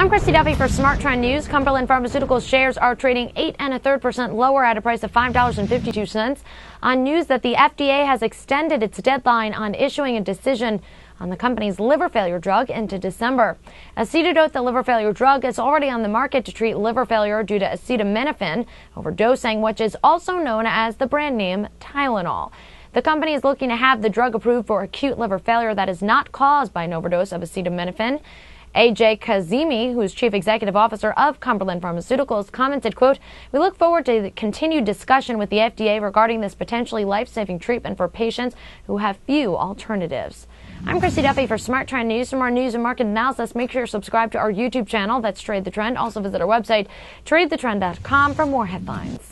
I'm Christy Duffy for SmartTrend News. Cumberland Pharmaceuticals shares are trading 8.33% lower at a price of $5.52 on news that the FDA has extended its deadline on issuing a decision on the company's liver failure drug into December. Acetadote, the liver failure drug, is already on the market to treat liver failure due to acetaminophen overdosing, which is also known as the brand name Tylenol. The company is looking to have the drug approved for acute liver failure that is not caused by an overdose of acetaminophen. A.J. Kazimi, who is chief executive officer of Cumberland Pharmaceuticals, commented, quote, "We look forward to the continued discussion with the FDA regarding this potentially life-saving treatment for patients who have few alternatives." I'm Christy Duffy for SmartTrend News. For more news and market analysis, make sure you're subscribed to our YouTube channel. That's Trade the Trend. Also visit our website, tradethetrend.com, for more headlines.